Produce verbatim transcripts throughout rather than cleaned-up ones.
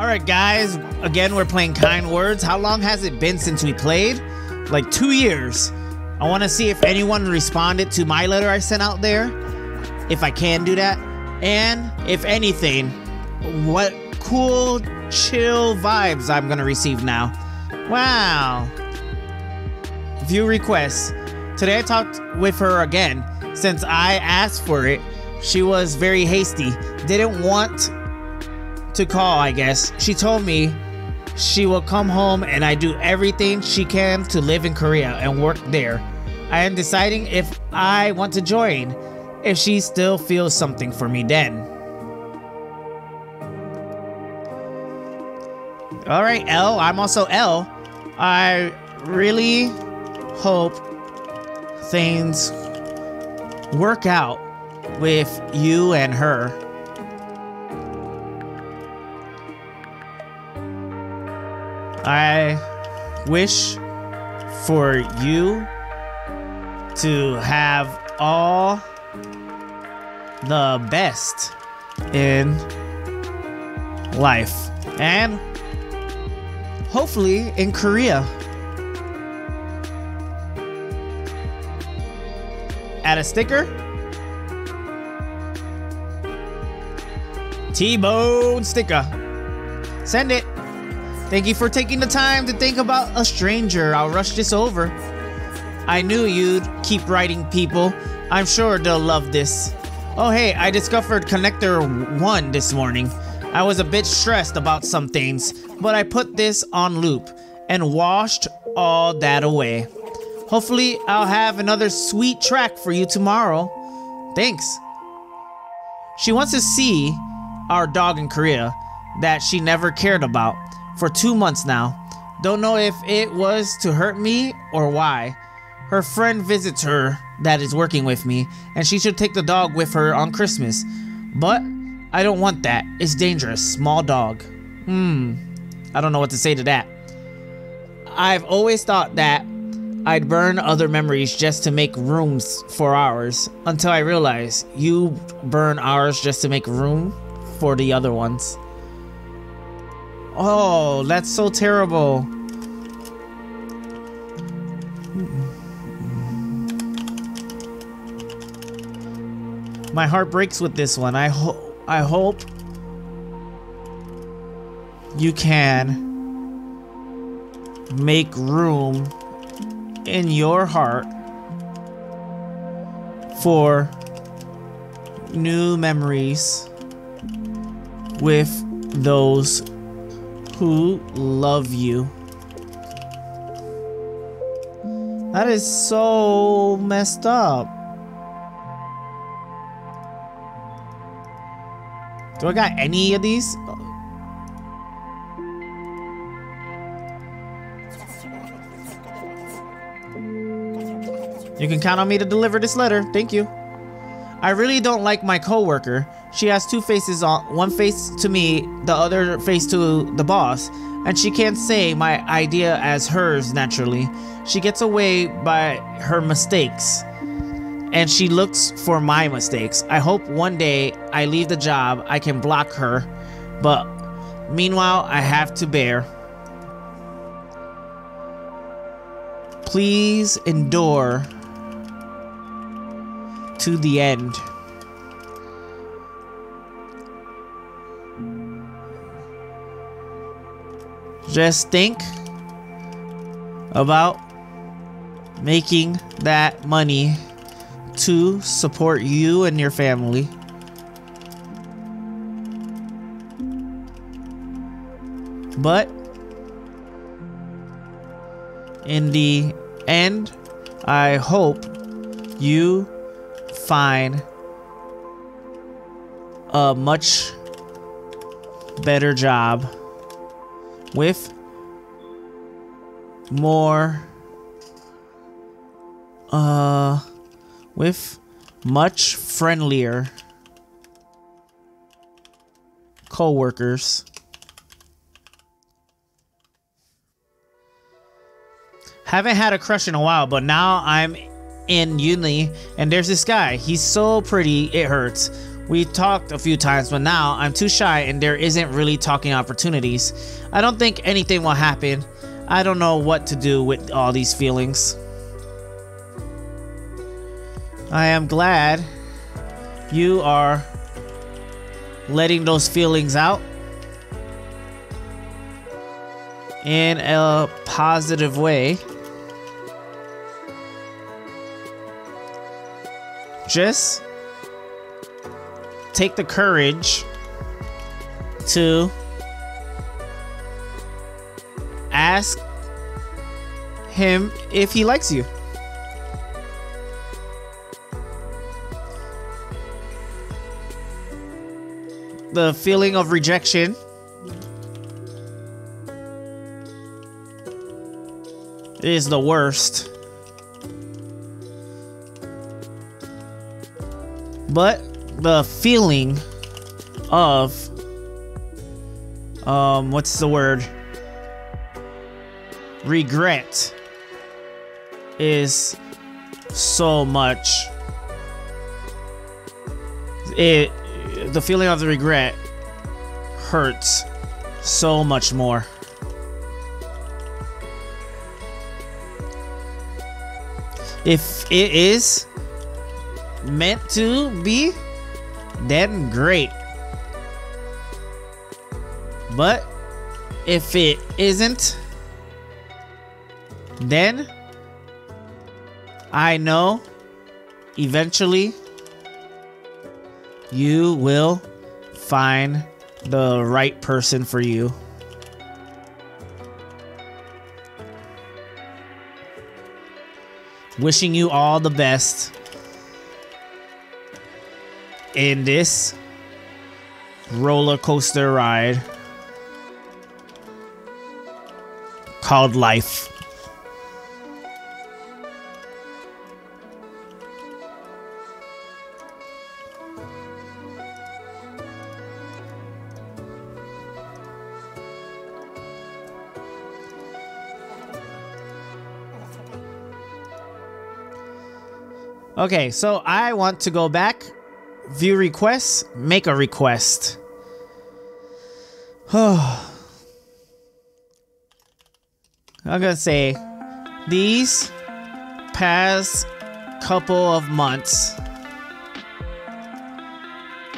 All right, guys, again, we're playing Kind Words. How long has it been since we played? Like two years. I want to see if anyone responded to my letter I sent out there, if I can do that. And if anything, what cool, chill vibes I'm going to receive now. Wow. View requests. Today I talked with her again. Since I asked for it, she was very hasty. Didn't want to call, I guess. She told me she will come home and I do everything she can to live in Korea and work there. I am deciding if I want to join, if she still feels something for me then. All right, L. I'm also L. I really hope things work out with you and her. I wish for you to have all the best in life and hopefully in Korea. Add a sticker. T-bone sticker. Send it. Thank you for taking the time to think about a stranger. I'll rush this over. I knew you'd keep writing, people. I'm sure they'll love this. Oh hey, I discovered Connector One this morning. I was a bit stressed about some things, but I put this on loop and washed all that away. Hopefully, I'll have another sweet track for you tomorrow. Thanks. She wants to see our dog in Korea that she never cared about for two months now. Don't know if it was to hurt me or why. Her friend visits her that is working with me, and she should take the dog with her on Christmas. But I don't want that. It's dangerous. Small dog. Hmm. I don't know what to say to that. I've always thought that I'd burn other memories just to make rooms for ours, until I realized you burn ours just to make room for the other ones. Oh, that's so terrible. My heart breaks with this one. I hope I hope you can make room in your heart for new memories with those who love you. That is so messed up. Do I got any of these? You can count on me to deliver this letter. Thank you. I really don't like my coworker. She has two faces on, one face to me, the other face to the boss, and she can't say my idea as hers naturally. She gets away by her mistakes, and she looks for my mistakes. I hope one day I leave the job, I can block her, but meanwhile, I have to bear. Please endure to the end. Just think about making that money to support you and your family. But in the end, I hope you find a much better job with more uh with much friendlier co-workers. Haven't had a crush in a while, but now I'm in uni and there's this guy. He's so pretty it hurts. We talked a few times, but now I'm too shy and there isn't really talking opportunities. I don't think anything will happen. I don't know what to do with all these feelings. I am glad you are letting those feelings out in a positive way. Just take the courage to ask him if he likes you. The feeling of rejection is the worst. But the feeling of, um, what's the word? Regret is so much. It, the feeling of the regret hurts so much more. If it is meant to be, then great. But if it isn't, then I know eventually you will find the right person for you. Wishing you all the best in this roller coaster ride called life. Okay, so I want to go back, view requests, make a request. I'm gonna say, these past couple of months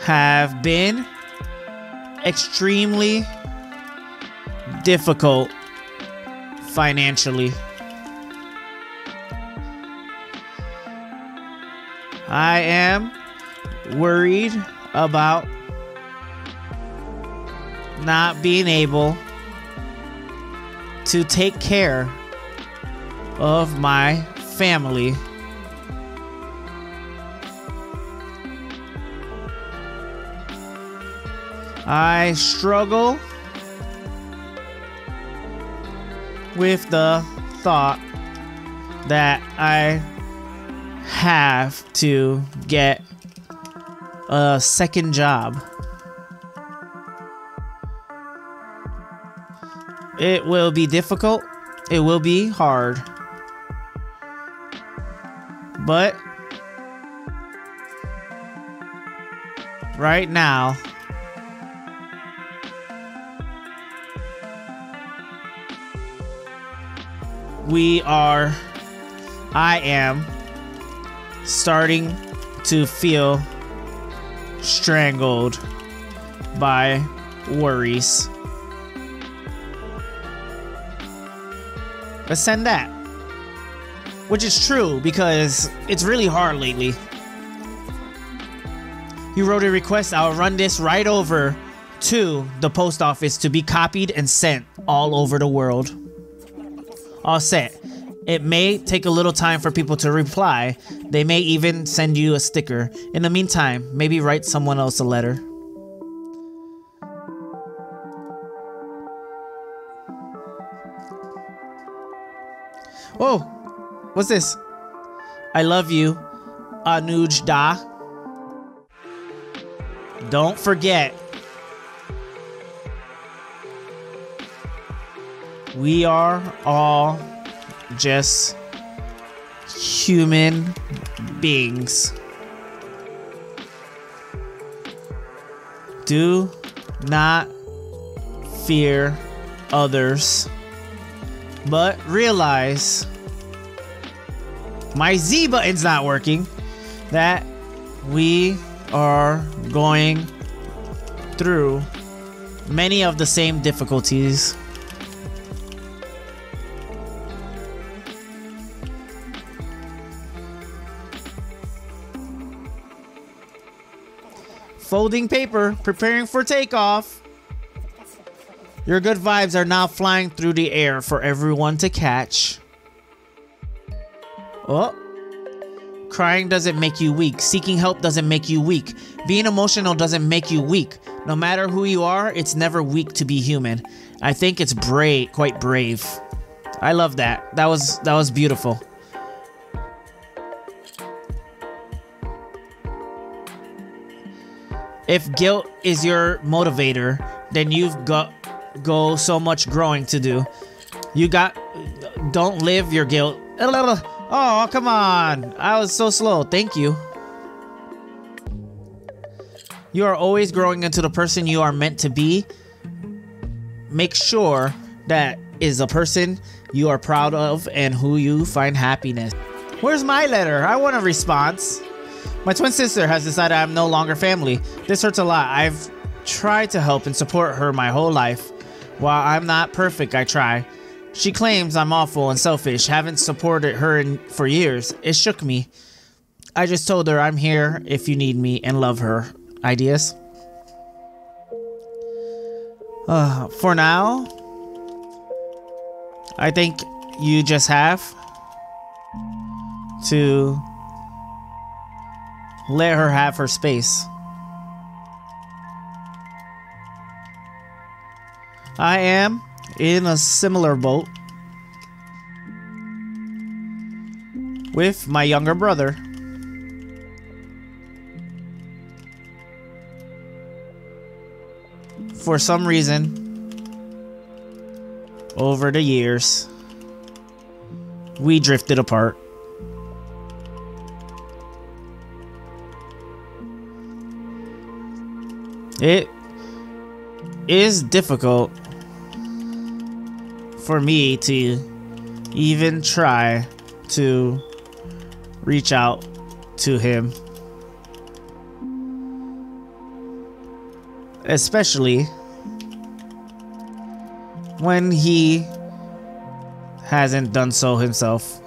have been extremely difficult financially. I am worried about not being able to take care of my family. I struggle with the thought that I have to get a second job. It will be difficult. It will be hard. But right now, we are, I am starting to feel strangled by worries. Let's send that. Which is true, because it's really hard lately. You wrote a request. I'll run this right over to the post office to be copied and sent all over the world. All set. It may take a little time for people to reply. They may even send you a sticker. In the meantime, maybe write someone else a letter. Oh, what's this? I love you, Anuj Da. Don't forget, we are all just human beings. do not fear others, but realize my Z button's not working, that we are going through many of the same difficulties. Folding paper, preparing for takeoff. Your good vibes are now flying through the air for everyone to catch. Oh. Crying doesn't make you weak. Seeking help doesn't make you weak. Being emotional doesn't make you weak. No matter who you are, it's never weak to be human. I think it's brave, quite brave. I love that. That was that was beautiful. If guilt is your motivator, then you've got go so much growing to do. You got don't live your guilt. Oh, come on. I was so slow. Thank you. You are always growing into the person you are meant to be. Make sure that is a person you are proud of and who you find happiness. Where's my letter? I want a response. My twin sister has decided I'm no longer family. This hurts a lot. I've tried to help and support her my whole life. While I'm not perfect, I try. She claims I'm awful and selfish. Haven't supported her in, for years. It shook me. I just told her I'm here if you need me and love her. Ideas? Uh, for now, I think you just have to let her have her space. I am in a similar boat with my younger brother. For some reason, over the years, we drifted apart. It is difficult for me to even try to reach out to him, especially when he hasn't done so himself.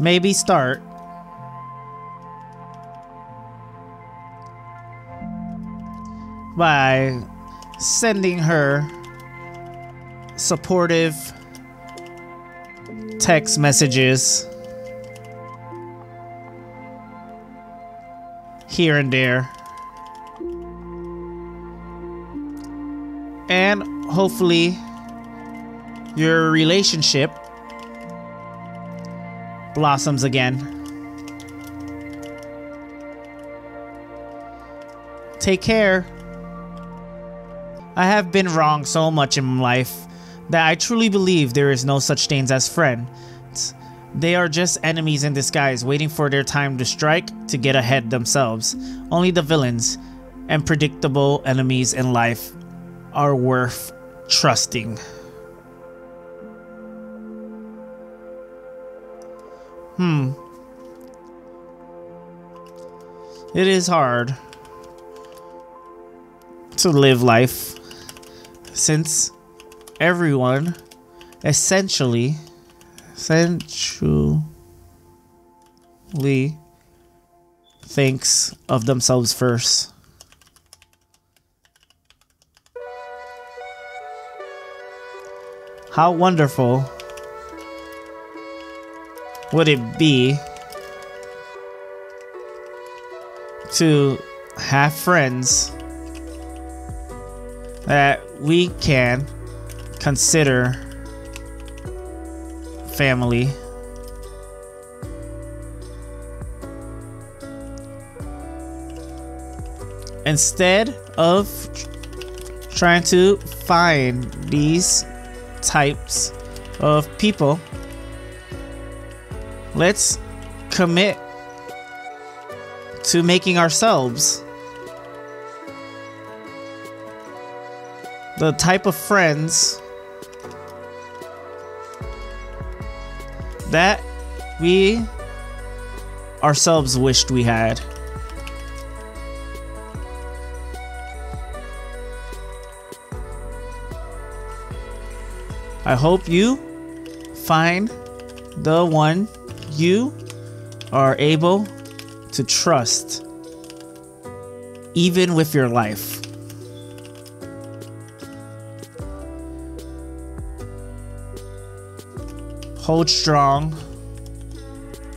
Maybe start by sending her supportive text messages here and there, and hopefully your relationship blossoms again. Take care. I have been wrong so much in life that I truly believe there is no such thing as friends. They are just enemies in disguise, waiting for their time to strike to get ahead themselves. Only the villains and predictable enemies in life are worth trusting. Hmm. It is hard to live life since everyone essentially, essentially thinks of themselves first. How wonderful would it be to have friends that we can consider family? Instead of trying to find these types of people. Let's commit to making ourselves the type of friends that we ourselves wished we had. I hope you find the one you are able to trust, even with your life. Hold strong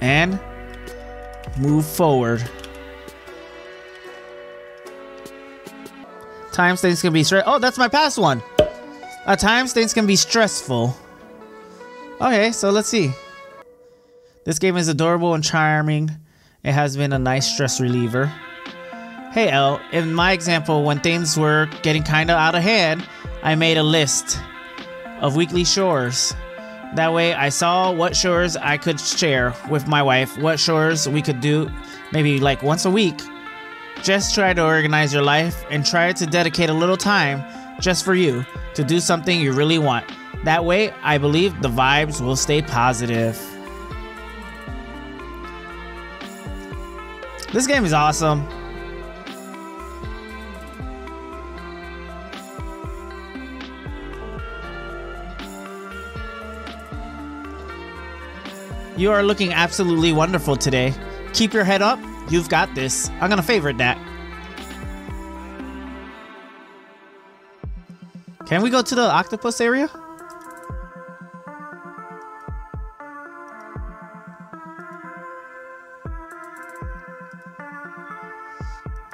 and move forward. Times things can be straight. Oh, that's my past one. At times things can be stressful. Okay, so let's see. This game is adorable and charming. It has been a nice stress reliever. Hey Elle, in my example, when things were getting kind of out of hand, I made a list of weekly chores. That way I saw what chores I could share with my wife, what chores we could do maybe like once a week. Just try to organize your life and try to dedicate a little time just for you to do something you really want. That way, I believe the vibes will stay positive. This game is awesome. You are looking absolutely wonderful today. Keep your head up. You've got this. I'm gonna favorite that. Can we go to the octopus area?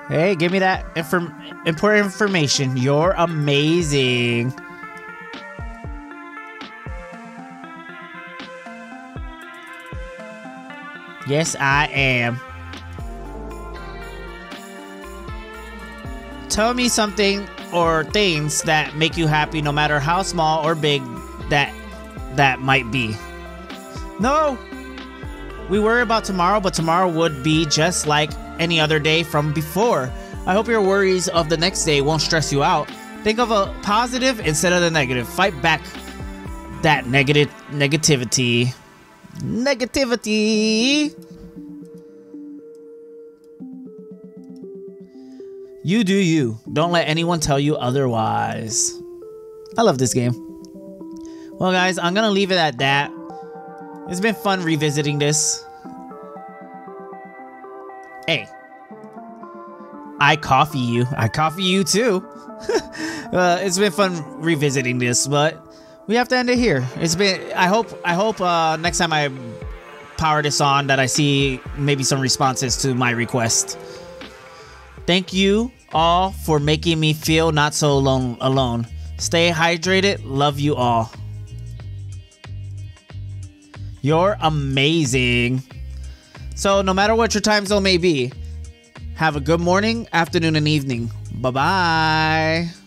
Hey, give me that inform important information. You're amazing. Yes, I am. Tell me something or things that make you happy, no matter how small or big that that might be. No! We worry about tomorrow, but tomorrow would be just like any other day from before. I hope your worries of the next day won't stress you out. Think of a positive instead of the negative. Fight back that negative negativity. Negativity! You do you. Don't let anyone tell you otherwise. I love this game. Well, guys, I'm gonna leave it at that. It's been fun revisiting this. Hey. I coffee you. I coffee you too. uh, it's been fun revisiting this, but we have to end it here. It's been, I hope, I hope uh, next time I power this on that I see maybe some responses to my request. Thank you all for making me feel not so alone. alone. Stay hydrated. Love you all. You're amazing. So no matter what your time zone may be, have a good morning, afternoon, and evening. Bye-bye.